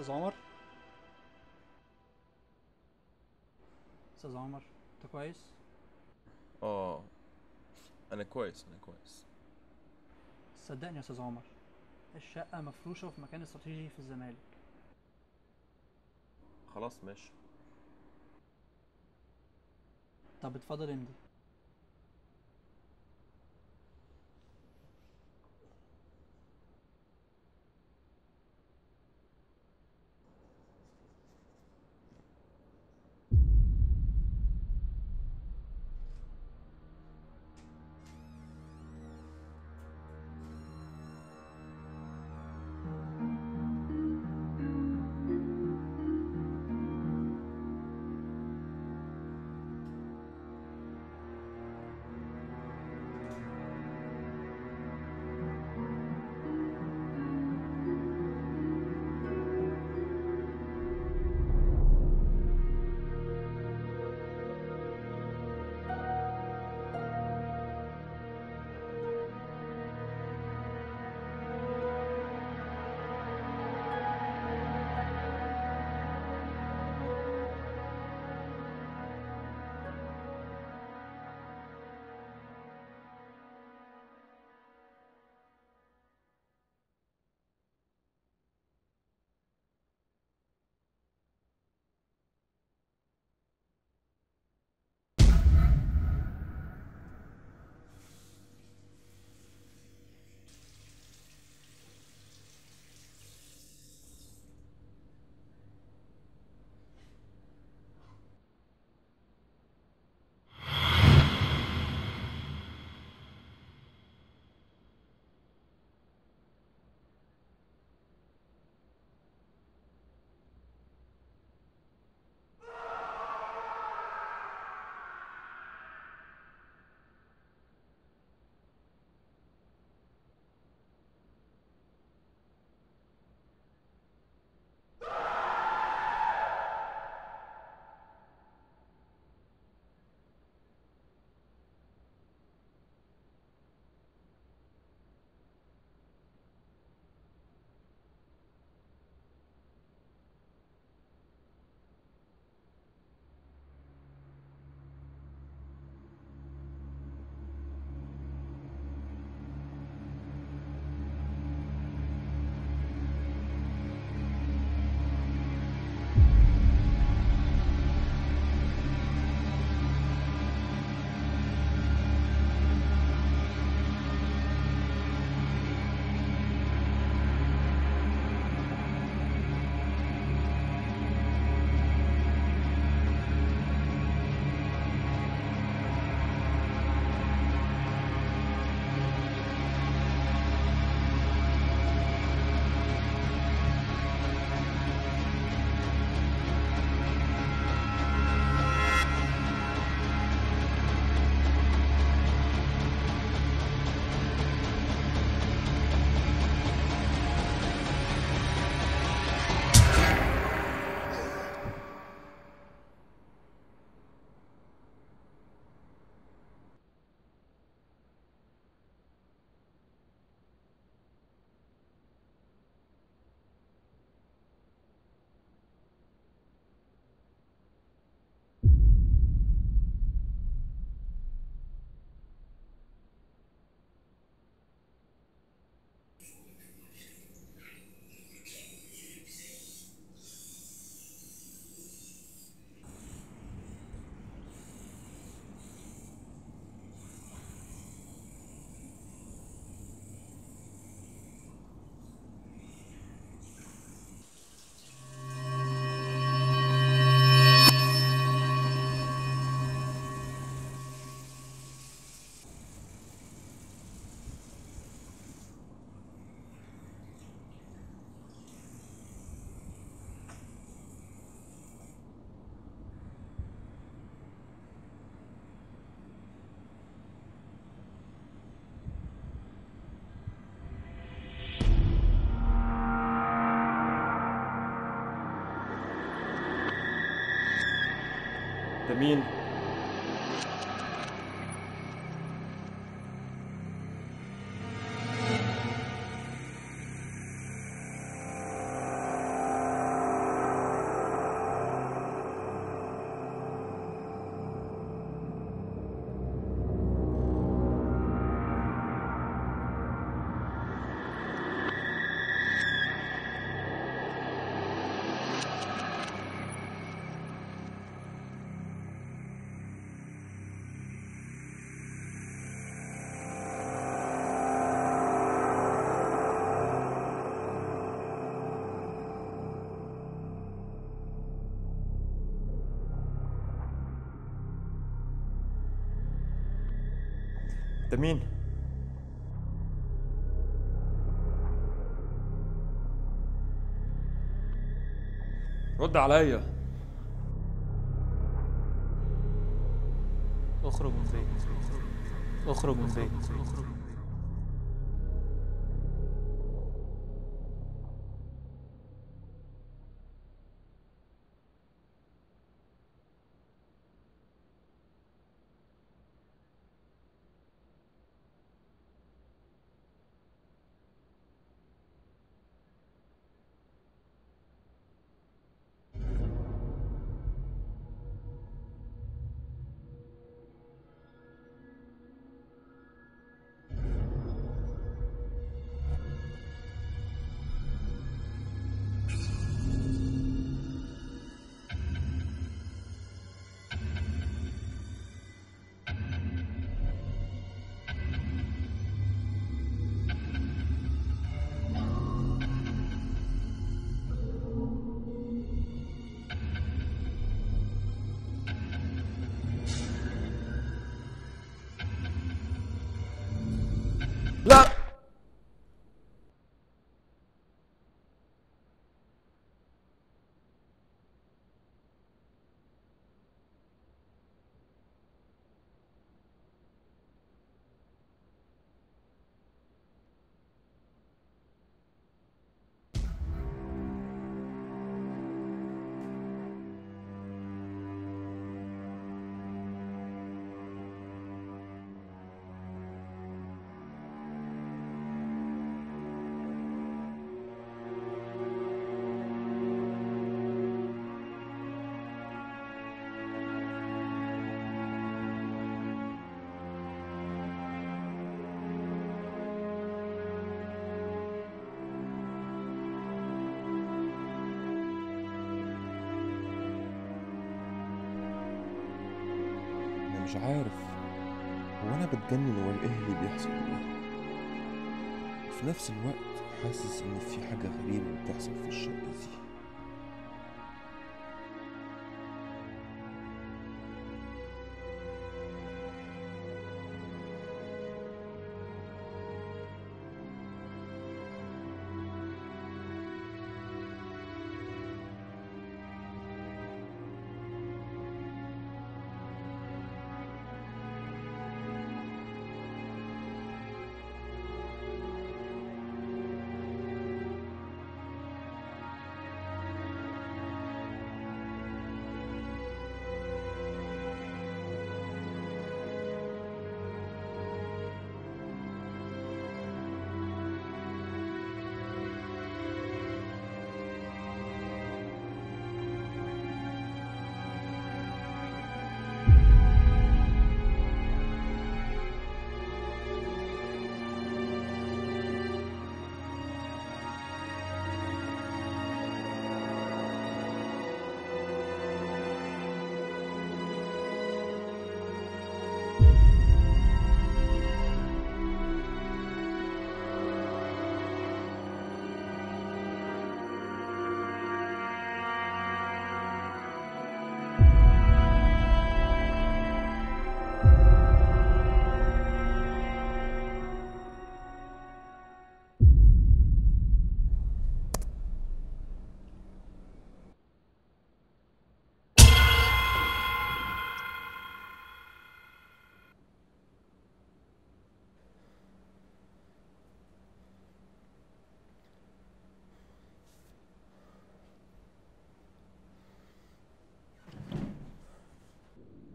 استاذ عمر انت كويس؟ انا كويس. صدقني يا استاذ عمر، الشقة مفروشة وفي مكان استراتيجي في الزمالك. خلاص ماشي. طب اتفضل امضي. مين؟ انت مين؟ رد عليا. اخرج من بيتي، اخرج من بيتي. مش عارف هو انا بتجنن ولا ايه اللي بيحصل ده، وفي نفس الوقت حاسس ان في حاجه غريبه بتحصل في الشقه دي.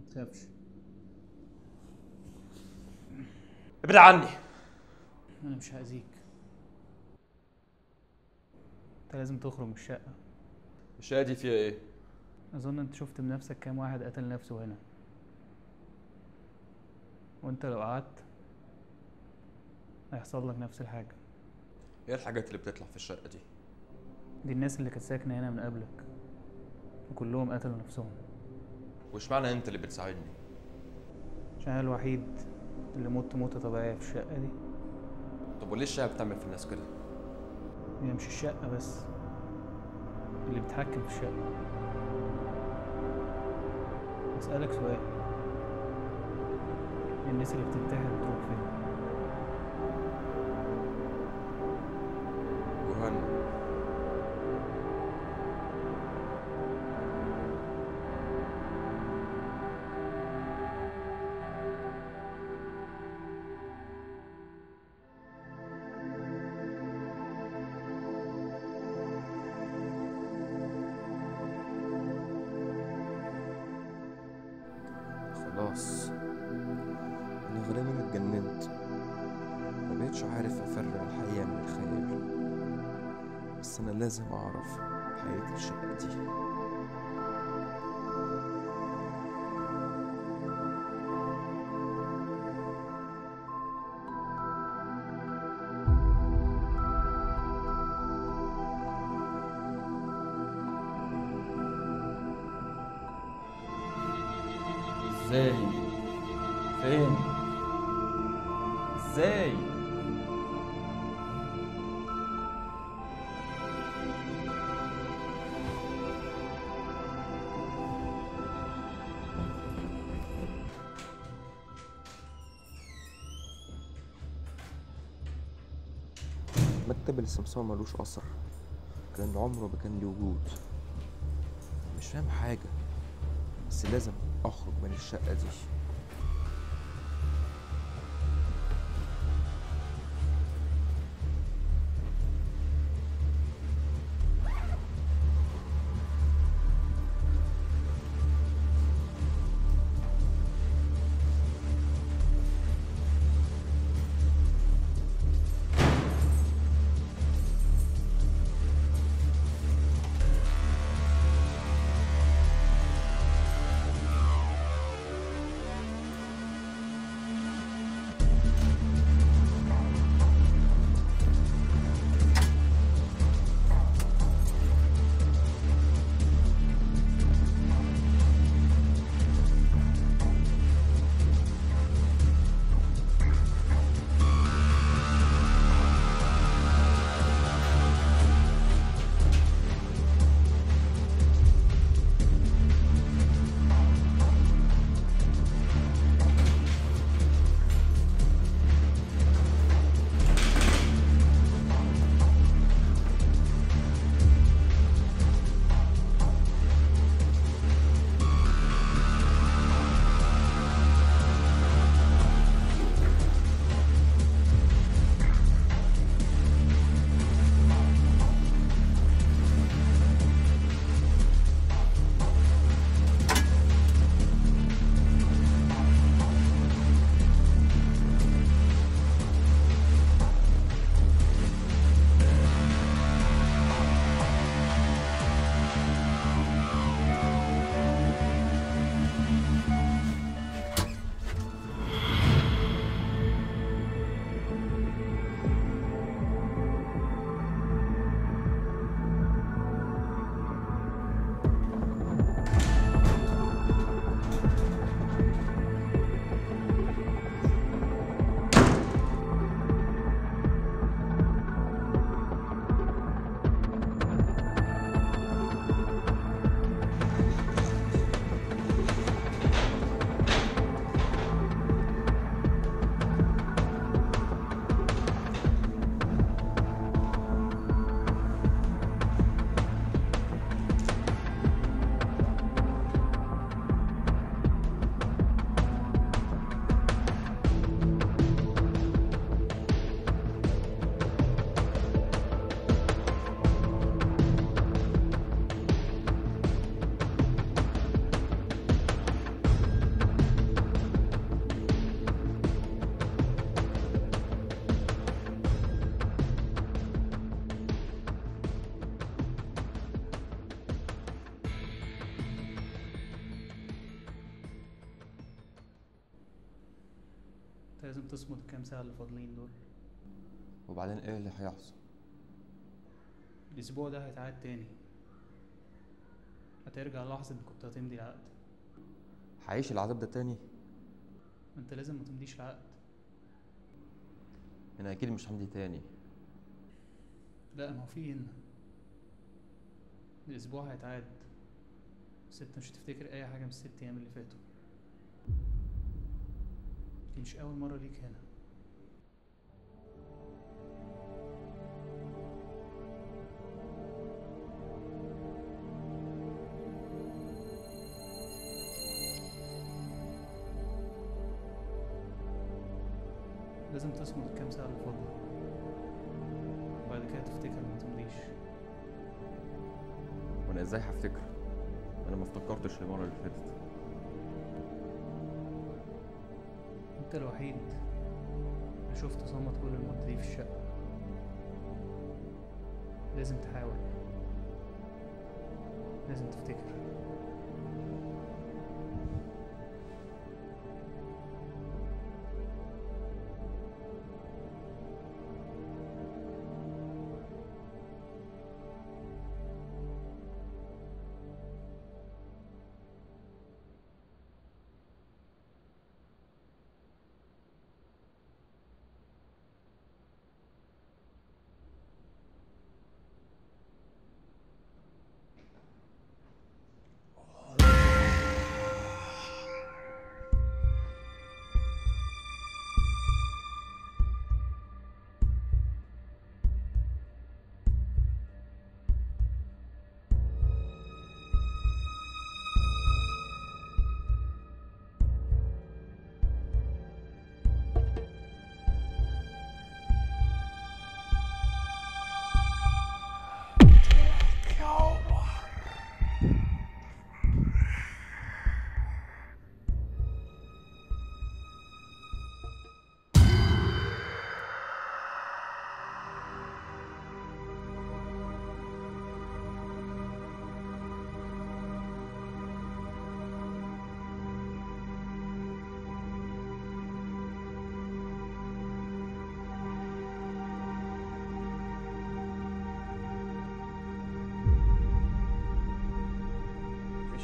متخافش، ابعد عني، انا مش هاذيك. انت لازم تخرج من الشقه. الشقه دي فيها ايه؟ اظن انت شفت بنفسك كام واحد قتل نفسه هنا، وانت لو قعدت هيحصل لك نفس الحاجه. ايه الحاجات اللي بتطلع في الشقه دي؟ دي الناس اللي كانت ساكنه هنا من قبلك، وكلهم قتلوا نفسهم. وش معنى انت اللي بتساعدني؟ عشان انا الوحيد اللي مت موته طبيعيه في الشقه دي. طب وليه الشقه بتعمل في الناس كده؟ هي مش الشقه بس اللي بتحكم في الشقه. اسالك سؤال، الناس اللي بتنتحر بتروح فين؟ خلاص أنا غالبا اتجننت، مبقتش عارف أفرق الحقيقة من الخيال، بس أنا لازم أعرف حقيقة الشقة دي. ازاي؟ فين؟ ازاي؟ مكتب السمسار ملوش اثر، كان عمره ما كان ليه وجود. مش فاهم حاجه، بس لازم أخرج من الشقة دي. لازم تصمد الكام ساعة اللي فاضلين دول. وبعدين ايه اللي هيحصل؟ الأسبوع ده هيتعاد تاني، هترجع لحظة ما كنت هتمضي العقد. هعيش العذاب ده تاني؟ ما انت لازم ما تمضيش العقد. أنا أكيد مش همضي تاني. لا، ما هو في هنا الأسبوع هيتعاد، بس انت مش هتفتكر أي حاجة من ال6 أيام اللي فاتوا. مش أول مرة ليك هنا. لازم تصمد الكام ساعة اللي فاضلة، وبعد كده تفتكر ما تمضيش. وأنا إزاي هفتكر؟ أنا ما افتكرتش المرة اللي فاتت. انت الوحيد اللي شفت صمت كل المدة دي في الشقة. لازم تحاول، لازم تفتكر.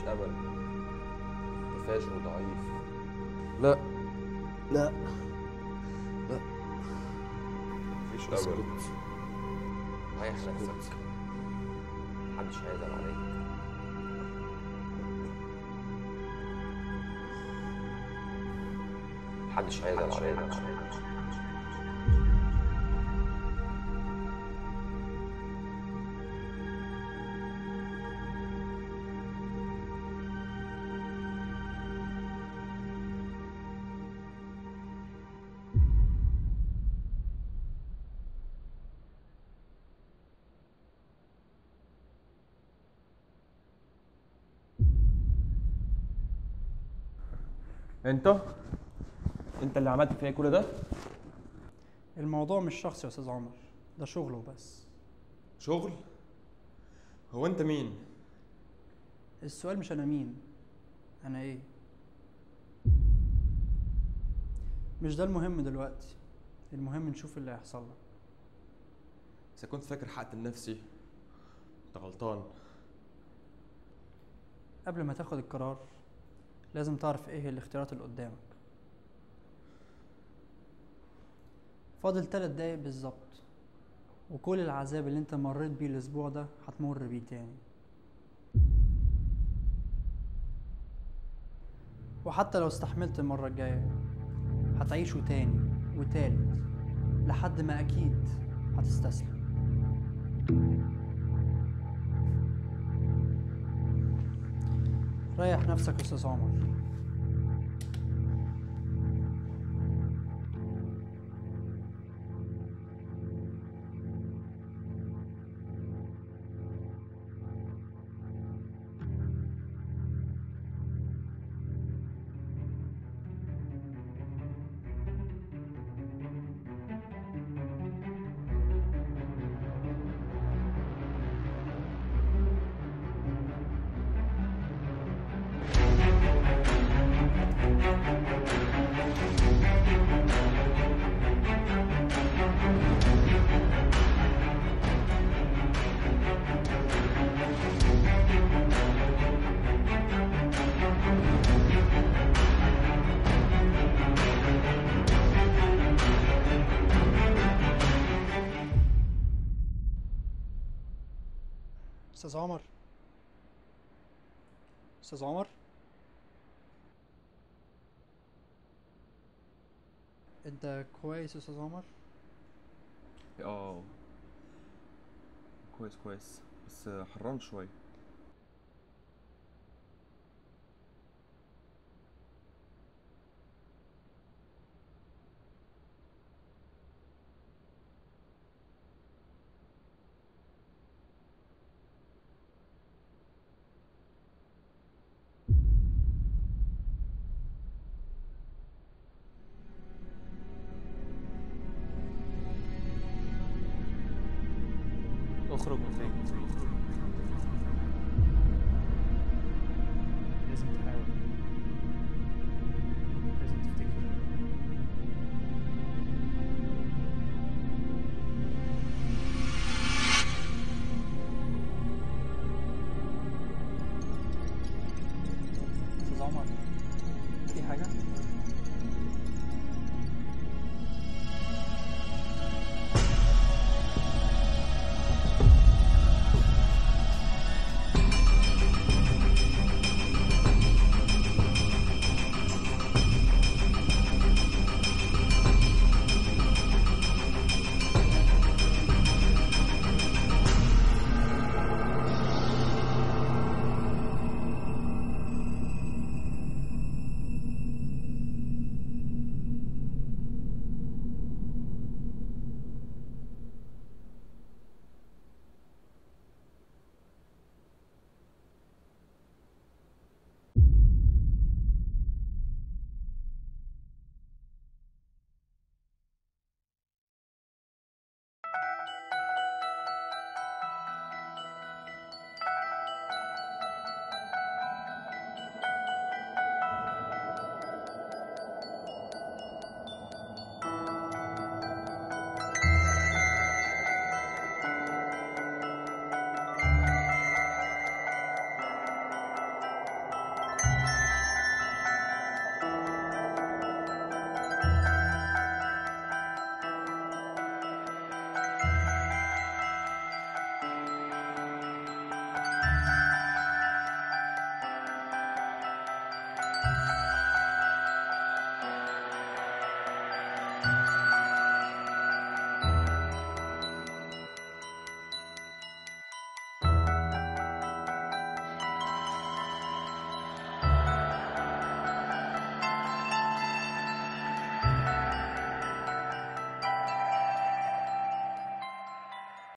أمل، أنت فاشل وضعيف. لا لا لا، مفيش أمل. ريح نفسك، محدش هيزعل عليك. محدش هيزعل عليك. انت اللي عملت فيا كل ده؟ الموضوع مش شخصي يا استاذ عمر، ده شغل وبس. شغل؟ هو انت مين؟ السؤال مش انا مين، انا ايه؟ مش ده المهم دلوقتي، المهم نشوف اللي هيحصل لك. اذا كنت فاكر حقت لنفسي انت غلطان. قبل ما تاخد القرار لازم تعرف ايه الاختيارات اللي قدامك. فاضل 3 دقايق بالظبط، وكل العذاب اللي انت مريت بيه الاسبوع ده هتمر بيه تاني. وحتى لو استحملت المرة الجاية هتعيشه تاني وتالت لحد ما اكيد هتستسلم. ريح نفسك يا استاذ عمر. أستاذ عمر، أستاذ عمر، أنت كويس يا أستاذ عمر؟ كويس كويس، بس حران شوية. اخرج من فين. لازم تحاول، لازم تفتكر.